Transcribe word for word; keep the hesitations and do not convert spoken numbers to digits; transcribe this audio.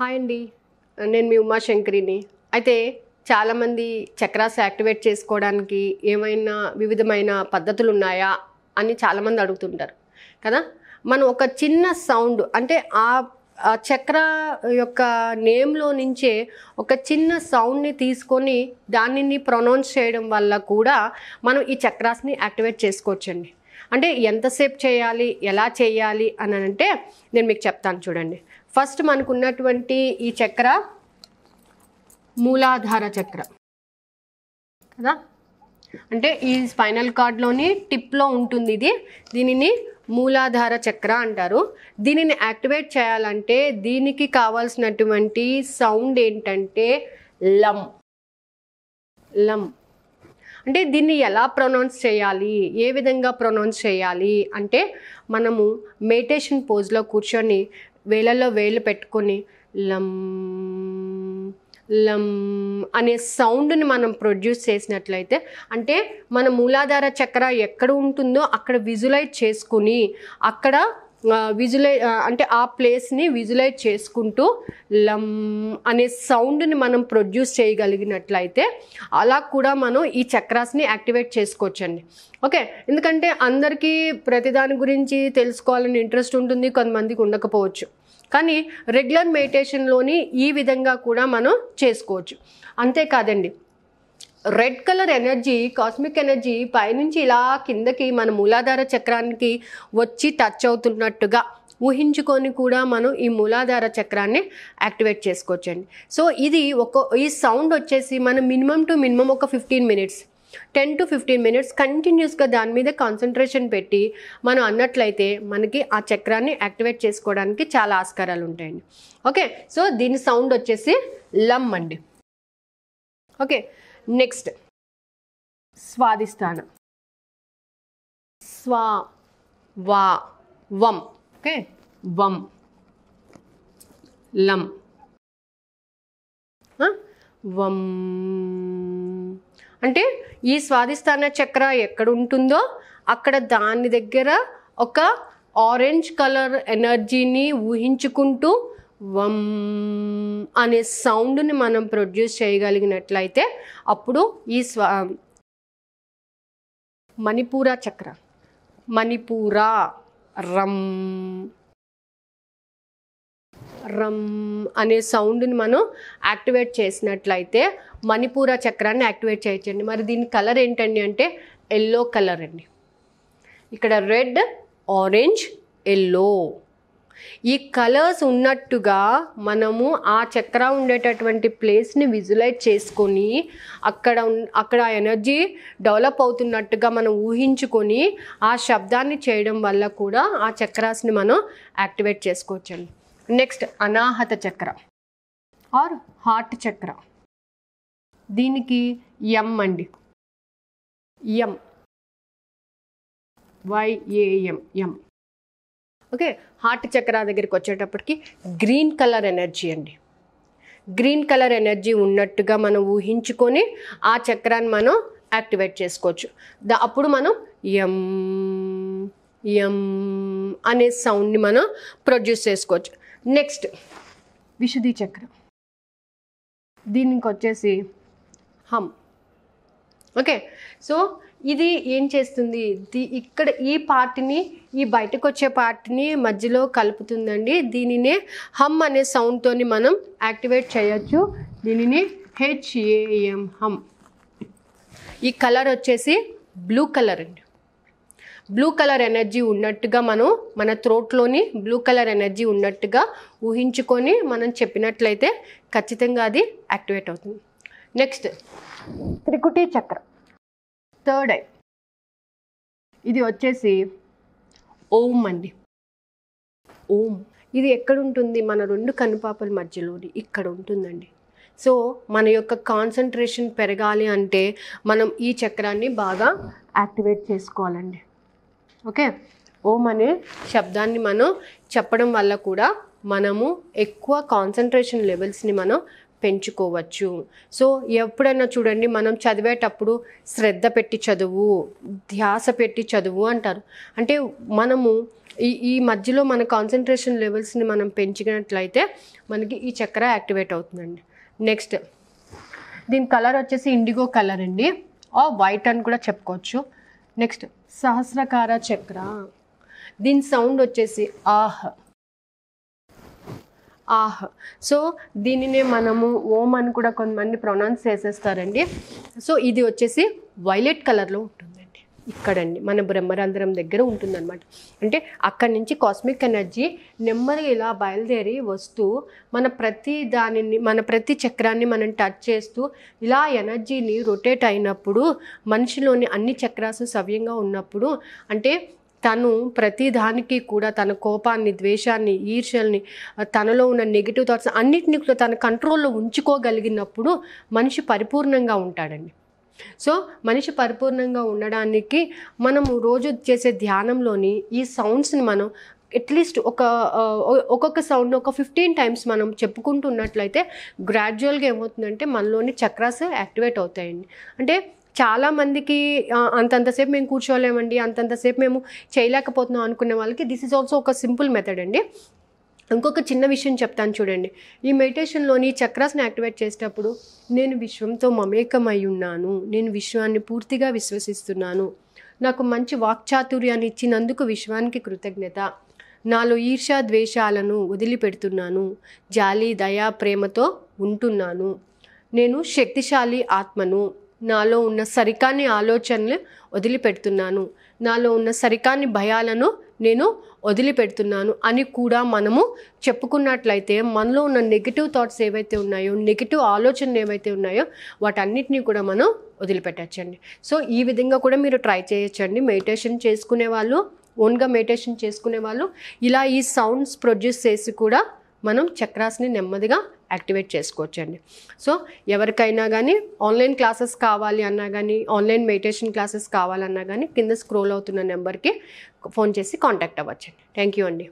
Hi అండి, నేను మీ ఉమాశంకరిని. అయితే చాలామంది చక్రాస్ యాక్టివేట్ చేసుకోవడానికి ఏమైనా వివిధమైన పద్ధతులు ఉన్నాయా అని చాలామంది అడుగుతుంటారు కదా. మనం ఒక చిన్న సౌండ్, అంటే ఆ చక్ర యొక్క నేమ్లో నుంచే ఒక చిన్న సౌండ్ని తీసుకొని దానిని ప్రొనౌన్స్ చేయడం వల్ల కూడా మనం ఈ చక్రాస్ని యాక్టివేట్ చేసుకోవచ్చండి. అంటే ఎంతసేపు చేయాలి, ఎలా చేయాలి అని అంటే నేను మీకు చెప్తాను చూడండి. ఫస్ట్ మనకున్నటువంటి ఈ చక్ర మూలాధార చక్ర కదా, అంటే ఈ స్పైనల్ కార్డ్లోని టిప్లో ఉంటుంది ఇది. దీనిని మూలాధార చక్ర అంటారు. దీనిని యాక్టివేట్ చేయాలంటే దీనికి కావాల్సినటువంటి సౌండ్ ఏంటంటే లమ్. లమ్ అంటే దీన్ని ఎలా ప్రొనౌన్స్ చేయాలి, ఏ విధంగా ప్రొనౌన్స్ చేయాలి అంటే మనము మెడిటేషన్ పోజ్లో కూర్చొని వేలల్లో వేలు పెట్టుకొని లమ్ లమ్ అనే సౌండ్ని మనం ప్రొడ్యూస్ చేసినట్లయితే, అంటే మన మూలాధార చక్ర ఎక్కడ ఉంటుందో అక్కడ విజువలైజ్ చేసుకుని, అక్కడ విజువలై అంటే ఆ ప్లేస్ని విజువలైజ్ చేసుకుంటూ లమ్ అనే సౌండ్ని మనం ప్రొడ్యూస్ చేయగలిగినట్లయితే అలా కూడా మనం ఈ చక్రాస్ని యాక్టివేట్ చేసుకోవచ్చండి. ఓకే, ఎందుకంటే అందరికీ ప్రతిదాని గురించి తెలుసుకోవాలని ఇంట్రెస్ట్ ఉంటుంది, కొంతమందికి ఉండకపోవచ్చు, కానీ రెగ్యులర్ మెడిటేషన్లోని ఈ విధంగా కూడా మనం చేసుకోవచ్చు. అంతేకాదండి, red colour energy, cosmic energy పైనుంచి ఇలా కిందకి మన మూలాధార చక్రానికి వచ్చి టచ్ అవుతున్నట్టుగా ఊహించుకొని కూడా మనం ఈ మూలాధార చక్రాన్ని యాక్టివేట్ చేసుకోవచ్చండి. సో ఇది ఒక ఈ సౌండ్ వచ్చేసి మనం మినిమం టు మినిమం ఒక fifteen minutes ten to fifteen minutes కంటిన్యూస్గా దాని మీద కాన్సన్ట్రేషన్ పెట్టి మనం అన్నట్లయితే మనకి ఆ చక్రాన్ని యాక్టివేట్ చేసుకోవడానికి చాలా ఆస్కారాలు ఉంటాయండి. ఓకే, సో దీని సౌండ్ వచ్చేసి లమ్ అండి. ఓకే, నెక్స్ట్ స్వాధిష్టానం, స్వా వా వం. ఓకే, వం లం వం అంటే ఈ స్వాధిష్టాన చక్ర ఎక్కడ ఉంటుందో అక్కడ దాని దగ్గర ఒక ఆరెంజ్ కలర్ ఎనర్జీని ఊహించుకుంటూ వం అనే సౌండ్ని మనం ప్రొడ్యూస్ చేయగలిగినట్లయితే అప్పుడు ఈ స్వా మణిపూర చక్ర, మణిపూర రం రమ్ అనే సౌండ్ని మనం యాక్టివేట్ చేసినట్లయితే మణిపూర చక్రాన్ని యాక్టివేట్ చేయొచ్చండి. మరి దీని కలర్ ఏంటండి అంటే ఎల్లో కలర్ అండి. ఇక్కడ రెడ్, ఆరెంజ్, ఎల్లో ఈ కలర్స్ ఉన్నట్టుగా మనము ఆ చక్ర ఉండేటటువంటి ప్లేస్ని విజువలైజ్ చేసుకొని అక్కడ అక్కడ ఎనర్జీ డెవలప్ అవుతున్నట్టుగా మనం ఊహించుకొని ఆ శబ్దాన్ని చేయడం వల్ల కూడా ఆ చక్రాస్ని మనం యాక్టివేట్ చేసుకోవచ్చండి. నెక్స్ట్ అనాహత చక్ర ఆర్ హార్ట్ చక్ర, దీనికి ఎం అండి. ఎం వైఏఎం ఎం. ఓకే, హార్ట్ చక్ర దగ్గరికి వచ్చేటప్పటికి గ్రీన్ కలర్ ఎనర్జీ అండి. గ్రీన్ కలర్ ఎనర్జీ ఉన్నట్టుగా మనం ఊహించుకొని ఆ చక్రాన్ని మనం యాక్టివేట్ చేసుకోవచ్చు. ద అప్పుడు మనం ఎం ఎం అనే సౌండ్ని మనం ప్రొడ్యూస్ చేసుకోవచ్చు. నెక్స్ట్ విశుద్ధి చక్ర, దీనికి వచ్చేసి హమ్. ఓకే, సో ఇది ఏం చేస్తుంది, ఇక్కడ ఈ పార్ట్ని ఈ బయటకు వచ్చే పార్ట్ని మధ్యలో కలుపుతుందండి. దీనినే హమ్ అనే సౌండ్తో మనం యాక్టివేట్ చేయొచ్చు. దీనిని హెచ్ఏఎం హమ్. ఈ కలర్ వచ్చేసి బ్లూ కలర్ అండి. బ్లూ కలర్ ఎనర్జీ ఉన్నట్టుగా మనం మన థ్రోట్లోని బ్లూ కలర్ ఎనర్జీ ఉన్నట్టుగా ఊహించుకొని మనం చెప్పినట్లయితే ఖచ్చితంగా అది యాక్టివేట్ అవుతుంది. నెక్స్ట్ త్రికుటి చక్ర, థర్డ్ ఐ. ఇది వచ్చేసి ఓం అండి. ఓం ఇది ఎక్కడుంటుంది, మన రెండు కనుపాపల మధ్యలోని ఇక్కడ ఉంటుందండి. సో మన యొక్క కాన్సన్ట్రేషన్ పెరగాలి అంటే మనం ఈ చక్రాన్ని బాగా యాక్టివేట్ చేసుకోవాలండి. ఓకే, ఓం అనే శబ్దాన్ని మనం చెప్పడం వల్ల కూడా మనము ఎక్కువ కాన్సన్ట్రేషన్ లెవెల్స్ని మనం పెంచుకోవచ్చు. సో ఎప్పుడైనా చూడండి, మనం చదివేటప్పుడు శ్రద్ధ పెట్టి చదువు, ధ్యాస పెట్టి చదువు అంటారు. అంటే మనము ఈ మధ్యలో మన కాన్సంట్రేషన్ లెవెల్స్ ని మనం పెంచుకున్నట్లయితే మనకి ఈ చక్ర యాక్టివేట్ అవుతుందండి. నెక్స్ట్ దీని కలర్ వచ్చేసి ఇండిగో కలర్ అండి, ఆ వైట్ అని కూడా చెప్పుకోవచ్చు. నెక్స్ట్ సహస్రకార చక్ర, దీని సౌండ్ వచ్చేసి ఆహ్ ఆహ్. సో దీనినే మనము ఓం అని కూడా కొంతమంది ప్రొనౌన్స్ చేసేస్తారండి. సో ఇది వచ్చేసి వైలెట్ కలర్లో ఉంటుందండి, ఇక్కడండి మన బ్రహ్మరంధ్రం దగ్గర ఉంటుందన్నమాట. అంటే అక్కడి నుంచి కాస్మిక్ ఎనర్జీ నెమ్మదిగా ఇలా బయలుదేరి వస్తూ మన ప్రతి దానిని మన ప్రతి చక్రాన్ని మనం టచ్ చేస్తూ ఇలా ఎనర్జీని రొటేట్ అయినప్పుడు మనిషిలోని అన్ని చక్రాలు సవ్యంగా ఉన్నప్పుడు అంటే తను ప్రతి దానికి కూడా తన కోపాన్ని, ద్వేషాన్ని, ఈర్ష్యల్ని, తనలో ఉన్న నెగిటివ్ థాట్స్ అన్నిటినీ కూడా తన కంట్రోల్లో ఉంచుకోగలిగినప్పుడు మనిషి పరిపూర్ణంగా ఉంటాడండి. సో మనిషి పరిపూర్ణంగా ఉండడానికి మనము రోజు చేసే ధ్యానంలోని ఈ సౌండ్స్ని మనం అట్లీస్ట్ ఒక ఒక్కొక్క సౌండ్ ఒక ఫిఫ్టీన్ టైమ్స్ మనం చెప్పుకుంటున్నట్లయితే గ్రాడ్యువల్గా ఏమవుతుందంటే మనలోని చక్రాస్ యాక్టివేట్ అవుతాయండి. అంటే చాలామందికి అంతంతసేపు మేము కూర్చోలేమండి, అంతంతసేపు మేము చేయలేకపోతున్నాం అనుకునే వాళ్ళకి దిస్ ఈజ్ ఆల్సో ఒక సింపుల్ మెథడ్ అండి. ఇంకొక చిన్న విషయం చెప్తాను చూడండి, ఈ మెడిటేషన్లోని చక్రాస్ని యాక్టివేట్ చేసేటప్పుడు నేను విశ్వంతో మమేకమై ఉన్నాను, నేను విశ్వాన్ని పూర్తిగా విశ్వసిస్తున్నాను, నాకు మంచి వాక్చాతుర్యాన్ని ఇచ్చినందుకు విశ్వానికి కృతజ్ఞత, నాలో ఈర్ష్య ద్వేషాలను వదిలిపెడుతున్నాను, జాలి దయా ప్రేమతో ఉంటున్నాను, నేను శక్తిశాలి ఆత్మను, నాలో ఉన్న సరికాని ఆలోచనలు వదిలిపెడుతున్నాను, నాలో ఉన్న సరికాని భయాలను నేను వదిలిపెడుతున్నాను అని కూడా మనము చెప్పుకున్నట్లయితే మనలో ఉన్న నెగిటివ్ థాట్స్ ఏవైతే ఉన్నాయో, నెగిటివ్ ఆలోచనలు ఏవైతే ఉన్నాయో వాటన్నిటినీ కూడా మనం వదిలిపెట్టచ్చండి. సో ఈ విధంగా కూడా మీరు ట్రై చేయొచ్చండి. మెడిటేషన్ చేసుకునే వాళ్ళు, ఓన్గా మెడిటేషన్ చేసుకునే వాళ్ళు ఇలా ఈ సౌండ్స్ ప్రొడ్యూస్ చేసి కూడా మనం చక్రాస్ని నెమ్మదిగా యాక్టివేట్ చేసుకోవచ్చండి. సో ఎవరికైనా కానీ ఆన్లైన్ క్లాసెస్ కావాలి అన్నా కానీ, ఆన్లైన్ మెడిటేషన్ క్లాసెస్ కావాలన్నా కానీ కింద స్క్రోల్ అవుతున్న నెంబర్కి ఫోన్ చేసి కాంటాక్ట్ అవ్వచ్చండి. థ్యాంక్ యూ అండి.